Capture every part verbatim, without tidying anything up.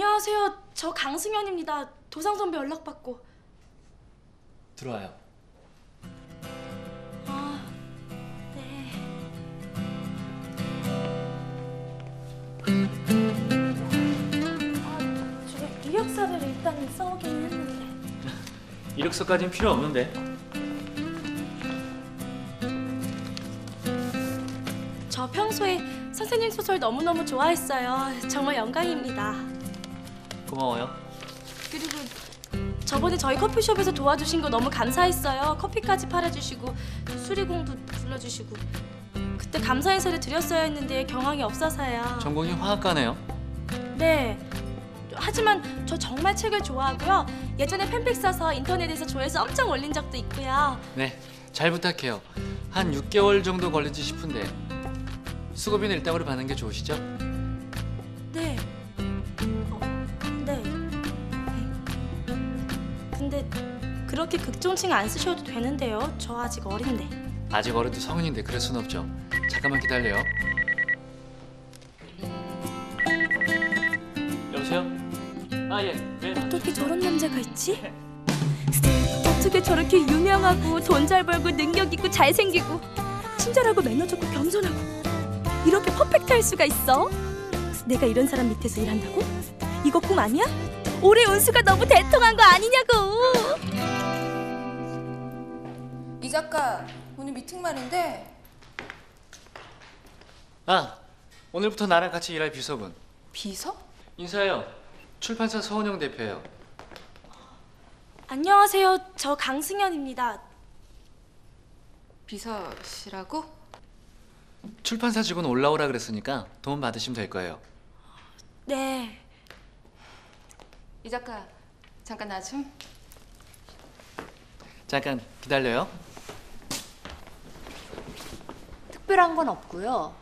안녕하세요. 저 강승현입니다. 도상 선배 연락받고. 들어와요. 아, 네. 아, 저 이력서를 일단 써오긴 했는데. 이력서까지는 필요 없는데. 저 평소에 선생님 소설 너무너무 좋아했어요. 정말 영광입니다. 고마워요. 그리고 저번에 저희 커피숍에서 도와주신 거 너무 감사했어요. 커피까지 팔아주시고 수리공도 불러주시고. 그때 감사 인사를 드렸어야 했는데 경황이 없어서요. 전공이 화학과네요? 네. 하지만 저 정말 책을 좋아하고요. 예전에 팬픽 써서 인터넷에서 조회수 엄청 올린 적도 있고요. 네, 잘 부탁해요. 한 육 개월 정도 걸리지 싶은데 수고비는 일당으로 받는 게 좋으시죠? 네. 어, 네. 근데 그렇게 극존칭 안 쓰셔도 되는데요. 저 아직 어린데. 아직 어려도 성인인데 그럴 순 없죠. 잠깐만 기다려요. 여보세요? 아, 예. 네. 어떻게 저런 남자가 있지? 어떻게 저렇게 유명하고 돈 잘 벌고 능력 있고 잘생기고 친절하고 매너 좋고 겸손하고 이렇게 퍼펙트할 수가 있어? 내가 이런 사람 밑에서 일한다고? 이거 꿈 아니야? 올해 운수가 너무 대통한 거 아니냐고! 이 작가, 오늘 미팅 말인데. 아, 오늘부터 나랑 같이 일할 비서분. 비서? 인사해요. 출판사 서은영 대표예요. 안녕하세요. 저 강승현입니다. 비서시라고? 출판사 직원 올라오라 그랬으니까 도움 받으시면 될 거예요. 네. 이 작가, 잠깐 나 좀. 잠깐 기다려요. 특별한 건 없고요.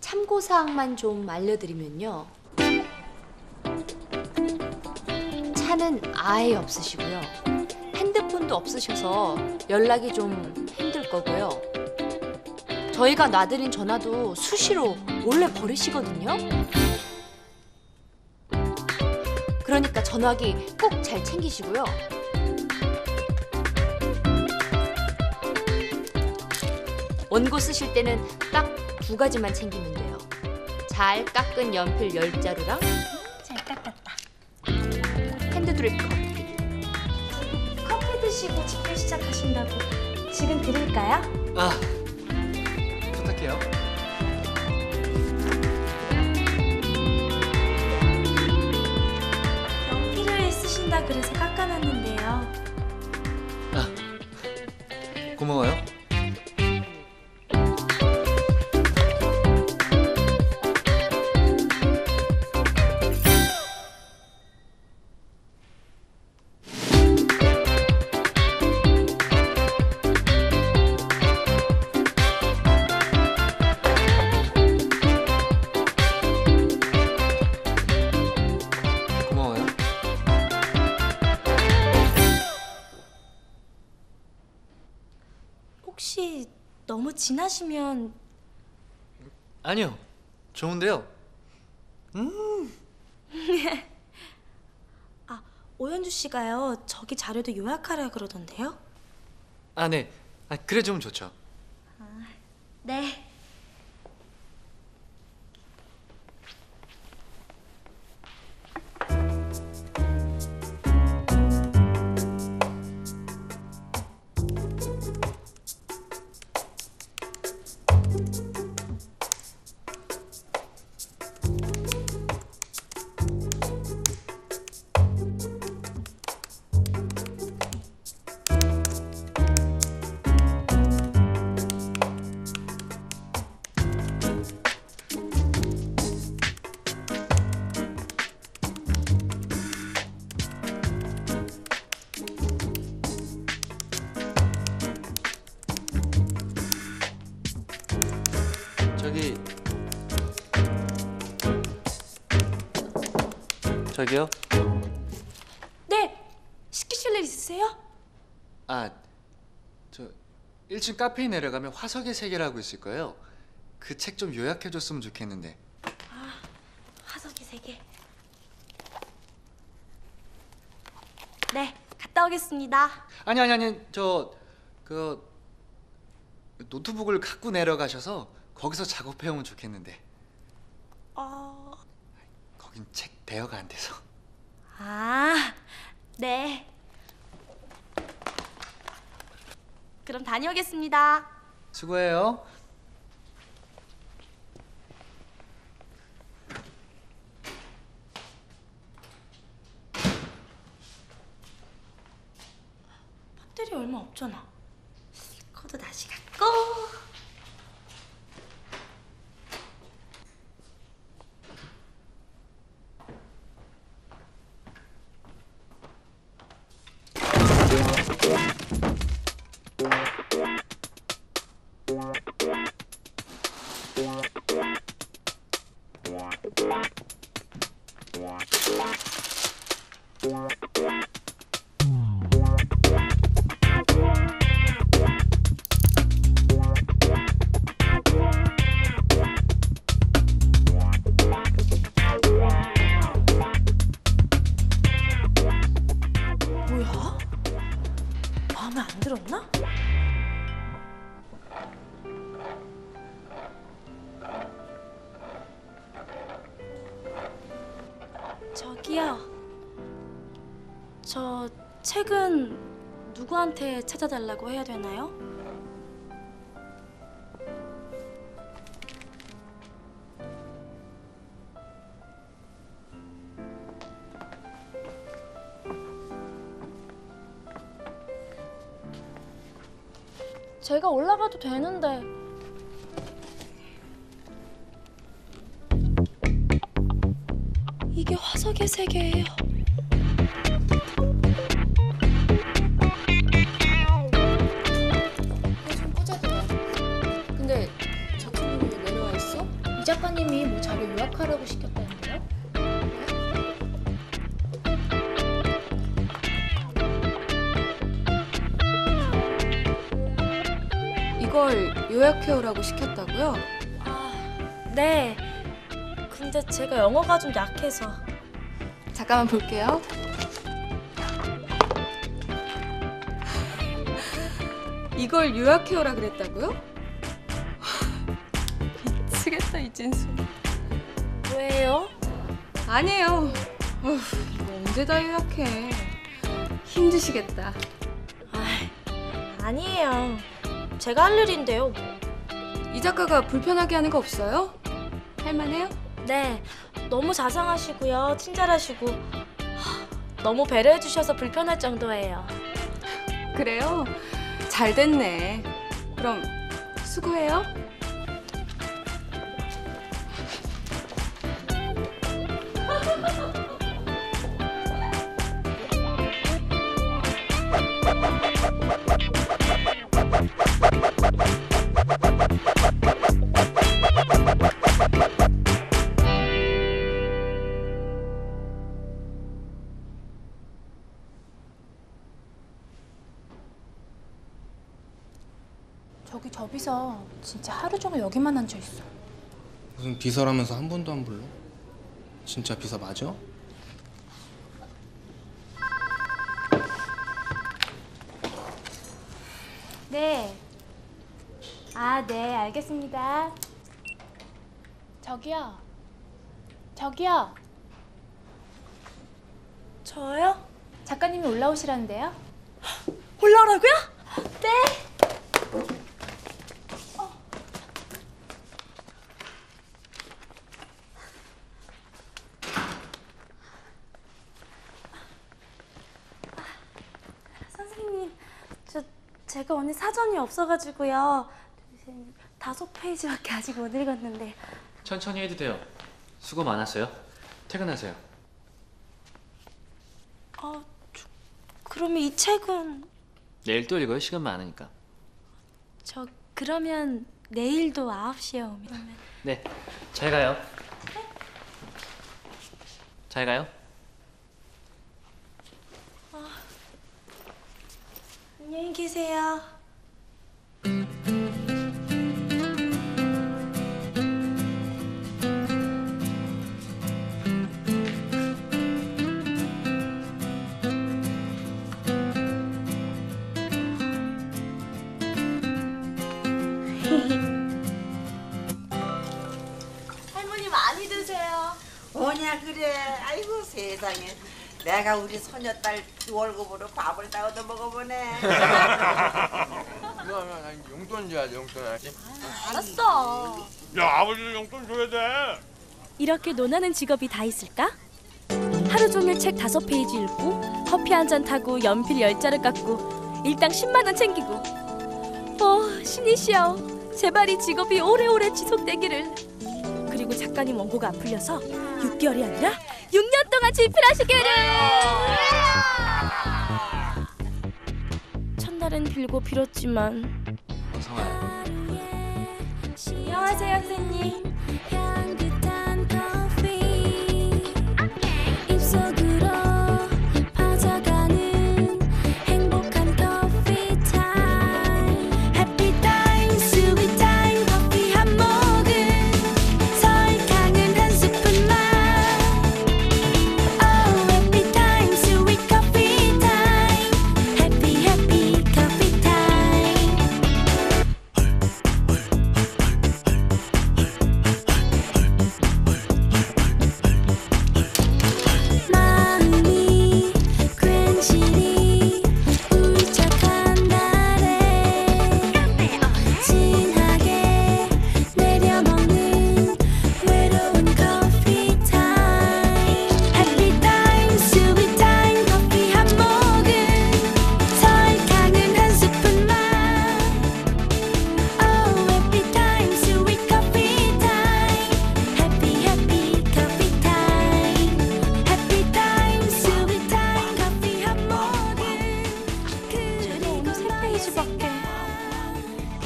참고사항만 좀 알려드리면요. 차는 아예 없으시고요. 핸드폰도 없으셔서 연락이 좀 힘들 거고요. 저희가 놔드린 전화도 수시로 몰래 버리시거든요. 그러니까 전화기 꼭 잘 챙기시고요. 원고 쓰실 때는 딱 두 가지만 챙기면 돼요. 잘 깎은 연필 열 자루랑 잘 깎았다. 핸드드립 커피. 커피 드시고 집회 시작하신다고 지금 드릴까요? 아. 연필을 쓰신다 그래서 깎아놨는데요. 아, 고마워요. 혹시 너무 지나시면... 아니요, 좋은데요. 음. 아, 오현주 씨가요, 저기 자료도 요약하라 그러던데요? 아, 네. 아, 그래 좀 좋죠. 아, 네. 저기... 저기요? 네! 시키실 일 있으세요? 아, 저 일 층 카페에 내려가면 화석의 세계라고 있을 거예요. 그 책 좀 요약해줬으면 좋겠는데. 아, 화석의 세계. 네, 갔다 오겠습니다. 아니 아니 아니 저 그 노트북을 갖고 내려가셔서 거기서 작업해오면 좋겠는데. 어... 거긴 책 대여가 안 돼서. 아, 네. 그럼 다녀오겠습니다. 수고해요. 배터리 얼마 없잖아. 스티커도 다시 갖고. 뭐야? 마음에 안 들었나? 저기요, 저 책은 누구한테 찾아달라고 해야 되나요? 제가 올라가도 되는데. 이게 화석의 세계예요. 이거 좀 꽂아드려. 근데 작가님이 왜 내려와 있어? 이 작가님이 뭐 자료 요약하라고 시켰다는데요? 이걸 요약해오라고 시켰다고요? 아, 네. 근데 제가 영어가 좀 약해서. 잠깐만 볼게요. 이걸 요약해오라 그랬다고요? 미치겠다, 이진수. 왜요? 아니에요. 어휴, 이거 언제 다 요약해. 힘드시겠다. 아, 아니에요. 제가 할 일인데요, 뭐. 이 작가가 불편하게 하는 거 없어요? 할만해요? 네, 너무 자상하시고요, 친절하시고 너무 배려해주셔서 불편할 정도예요. 그래요? 잘 됐네. 그럼 수고해요. 저기 저 비서 진짜 하루 종일 여기만 앉아있어. 무슨 비서라면서 한 번도 안 불러? 진짜 비서 맞아? 네. 아, 네, 알겠습니다. 저기요. 저기요. 저요? 작가님이 올라오시라는데요. 올라오라고요? 네. 저, 제가 오늘 사전이 없어가지고요. 다섯 페이지밖에 아직 못 읽었는데. 천천히 해도 돼요. 수고 많았어요. 퇴근하세요. 아, 저, 그러면 이 책은? 내일 또 읽어요. 시간 많으니까. 저 그러면 내일도 아홉 시에 오면. 네, 잘 가요. 네? 잘 가요. 안녕히 계세요. 세상에 내가 우리 손녀딸 월급으로 밥을 다 얻어 먹어보네. 누나 용돈 줘야지, 용돈 알지? 아, 알았어. 야, 아버지도 용돈 줘야 돼. 이렇게 논하는 직업이 다 있을까? 하루 종일 책 다섯 페이지 읽고 커피 한 잔 타고 연필 열 자루 깎고 일당 십만 원 챙기고. 어, 신이시여, 제발 이 직업이 오래오래 지속되기를. 그리고 작가님 원고가 안 풀려서 육 개월이 아니라 육 년 동안 집필하시기를. 첫날은 빌고 빌었지만. 성아야. 안녕하세요 선생님.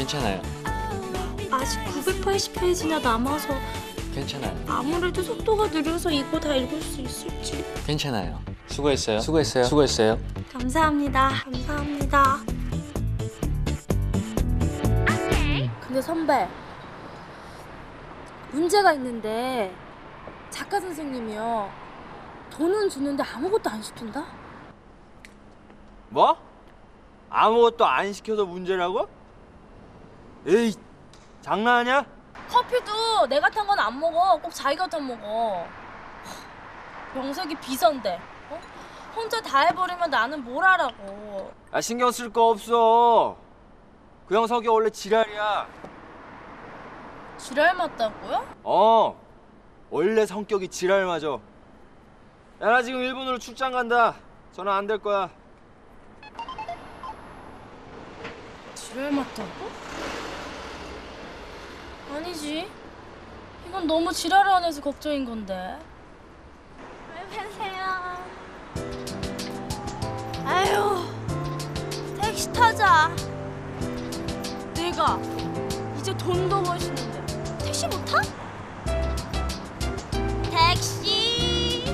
괜찮아요. 아직 구백팔십 페이지나 남아서. 괜찮아요. 아무래도 속도가 느려서 이거 다 읽을 수 있을지. 괜찮아요. 수고했어요. 수고했어요. 수고했어요. 감사합니다. 감사합니다. 근데 선배, 문제가 있는데 작가 선생님이요, 돈은 주는데 아무것도 안 시킨다? 뭐? 아무것도 안 시켜서 문제라고? 에이, 장난하냐? 커피도 내가 탄 건 안 먹어. 꼭 자기가 탄 먹어. 명색이 비선데. 어? 혼자 다 해버리면 나는 뭘 하라고. 아, 신경 쓸 거 없어. 그 형석이 원래 지랄이야. 지랄 맞다고요? 어, 원래 성격이 지랄 맞아. 야, 나 지금 일본으로 출장 간다. 전화 안 될 거야. 지랄 맞다고? 아니지. 이건 너무 지랄을 안 해서 걱정인 건데. 안녕하세요. 아유, 택시 타자. 내가 이제 돈도 버시는데 택시 못 타? 택시.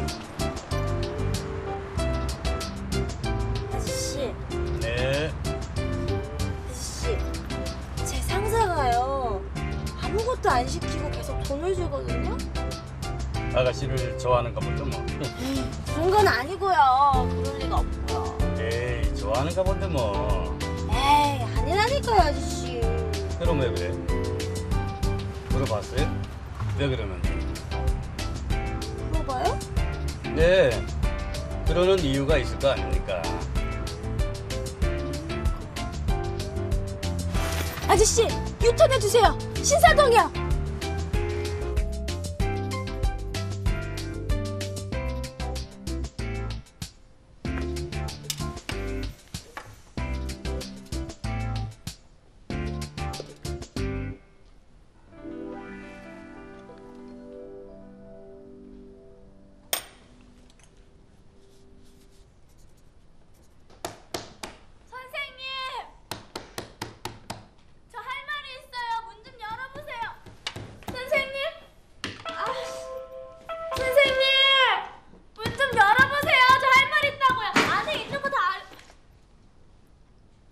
아저씨. 네. 아저씨, 제 상사가요, 아무것도 안 시키고 계속 돈을 주거든요? 아가씨를 좋아하는가 본데 뭐. 그런 건 아니고요. 그럴 리가 없고요. 에이, 좋아하는가 본데 뭐. 에이, 아니라니까요, 아저씨. 그럼 왜 그래? 물어봤어요? 왜 그러는데? 물어봐요? 네, 그러는 이유가 있을 거 아닙니까? 아저씨, 유턴해 주세요. 신사동이요.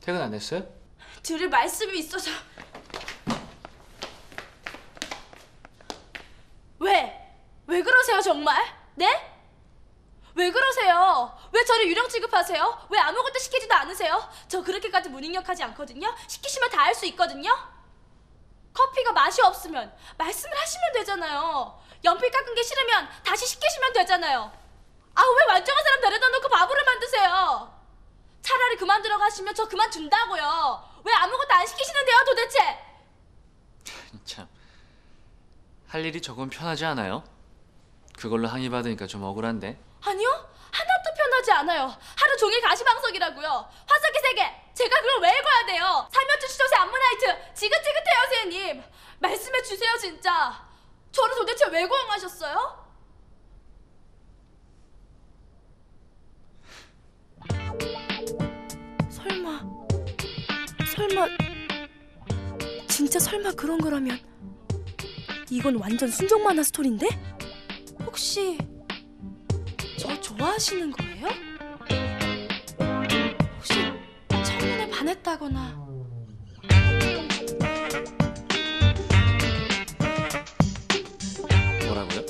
퇴근 안 했어요? 드릴 말씀이 있어서. 왜? 왜 그러세요 정말? 네? 왜 그러세요? 왜 저를 유령 취급하세요? 왜 아무것도 시키지도 않으세요? 저 그렇게까지 무능력하지 않거든요? 시키시면 다 할 수 있거든요? 커피가 맛이 없으면 말씀을 하시면 되잖아요. 연필 깎은 게 싫으면 다시 시키시면 되잖아요. 아, 왜 멀쩡한 사람 데려다 놓고 바보를 만드세요? 차라리 그만두라고 하시면 저 그만둔다고요. 왜 아무것도 안 시키시는데요, 도대체? 참, 할 일이 조금 편하지 않아요? 그걸로 항의받으니까 좀 억울한데. 아니요, 하나도 편하지 않아요. 하루 종일 가시방석이라고요. 화석의 세계, 제가 그걸 왜 읽어야 돼요? 삼 년째 추조세 암모나이트, 지긋지긋해요, 선생님. 말씀해 주세요, 진짜. 저를 도대체 왜 고용하셨어요? 설마, 설마, 진짜 설마 그런 거라면 이건 완전 순정 만화 스토리인데? 혹시 저 좋아하시는 거예요? 혹시 첫눈에 반했다거나. 뭐라고요?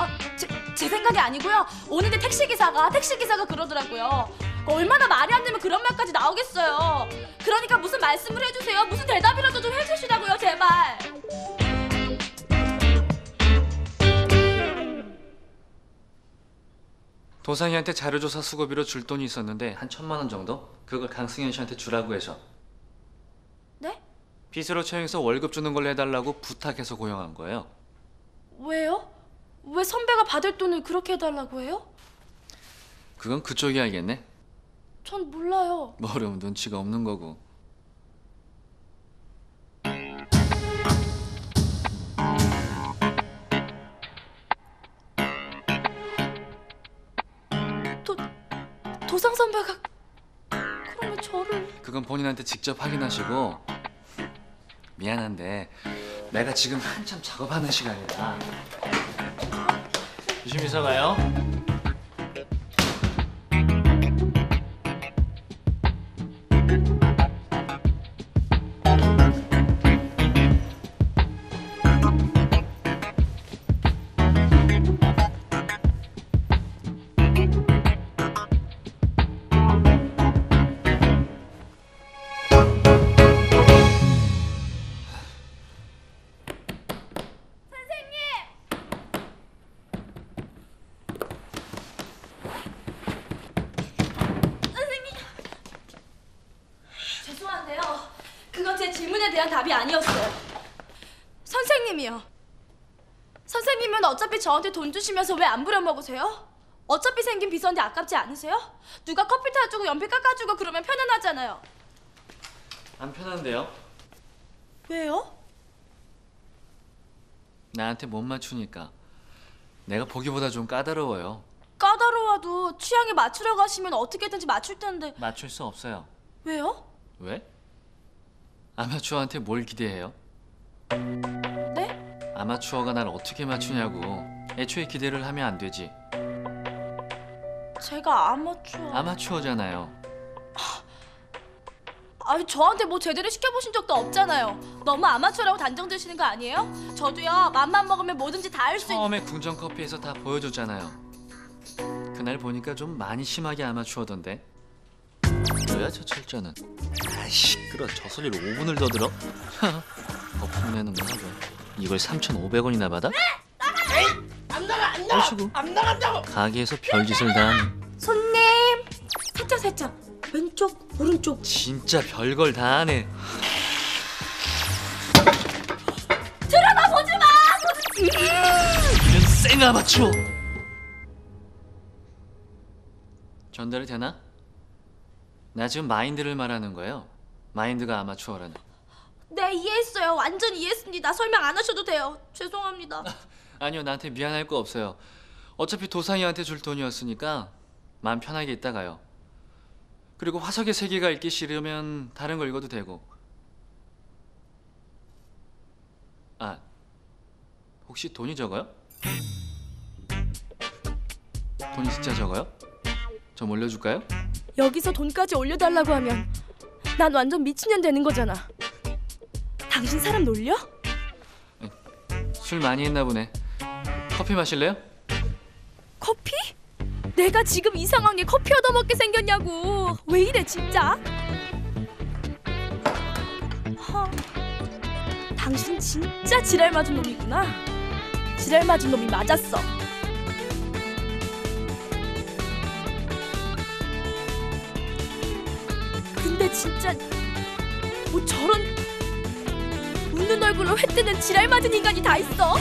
아, 제, 제 생각이 아니고요. 오는데 택시기사가 택시기사가 그러더라고요. 얼마나 말이 안 되면 그런 말까지 나오겠어요. 그러니까 무슨 말씀을 해주세요. 무슨 대답이라도 좀 해주시라고요, 제발. 도상이한테 자료조사 수고비로 줄 돈이 있었는데 한 천만 원 정도? 그걸 강승현 씨한테 주라고 해서. 네? 빚으로 채용해서 월급 주는 걸로 해달라고 부탁해서 고용한 거예요. 왜요? 왜 선배가 받을 돈을 그렇게 해달라고 해요? 그건 그쪽이 알겠네. 전 몰라요. 모르면 눈치가 없는 거고. 도, 도상 선배가 그러면 저를... 그건 본인한테 직접 확인하시고. 미안한데 내가 지금 한참 작업하는 시간이다. 조심히 서가요. 답이 아니었어요. 선생님이요. 선생님은 어차피 저한테 돈 주시면서 왜 안 부려먹으세요? 어차피 생긴 비서인데 아깝지 않으세요? 누가 커피 타주고 연필 깎아주고 그러면 편안하잖아요. 안 편한데요? 왜요? 나한테 못 맞추니까. 내가 보기보다 좀 까다로워요. 까다로워도 취향에 맞추려고 하시면 어떻게든지 맞출 텐데. 맞출 수 없어요. 왜요? 왜? 아마추어한테 뭘 기대해요? 네? 아마추어가 날 어떻게 맞추냐고. 애초에 기대를 하면 안 되지. 제가 아마추어... 아마추어잖아요. 아니, 저한테 뭐 제대로 시켜보신 적도 없잖아요. 너무 아마추어라고 단정되시는 거 아니에요? 저도요, 맘만 먹으면 뭐든지 다 할 수 있는... 처음에 궁전커피에서 다 보여줬잖아요. 그날 보니까 좀 많이 심하게 아마추어던데. 뭐야, 저 철자는. 아이씨, 끌어. 저 소리로 오 분을 더 들어? 거품 내는 거 하고. 이걸 삼천오백 원이나 받아? 네! 나가요! 안 나가, 안 나가! 어시고. 안 나간다고! 가게에서 별짓을 다. 손님! 살짝, 살짝. 왼쪽, 오른쪽. 진짜 별걸 다 하네. 들어가 보지 마! 보지... 음! 이런 쌩 아마추어! 전달이 되나? 나 지금 마인드를 말하는 거예요. 마인드가 아마추어라는. 네, 이해했어요. 완전히 이해했습니다. 설명 안 하셔도 돼요. 죄송합니다. 아니요, 나한테 미안할 거 없어요. 어차피 도상이한테 줄 돈이었으니까 마음 편하게 있다가요. 그리고 화석의 세계가 읽기 싫으면 다른 거 읽어도 되고. 아, 혹시 돈이 적어요? 돈이 진짜 적어요? 좀 올려줄까요? 여기서 돈까지 올려달라고 하면 난 완전 미친년 되는 거잖아. 당신 사람 놀려? 술 많이 했나 보네. 커피 마실래요? 커피? 내가 지금 이 상황에 커피 얻어먹게 생겼냐고. 왜 이래 진짜? 허, 당신 진짜 지랄 맞은 놈이구나. 지랄 맞은 놈이 맞았어. 진짜 뭐 저런 웃는 얼굴로 회 뜨는 지랄 맞은 인간이 다 있어.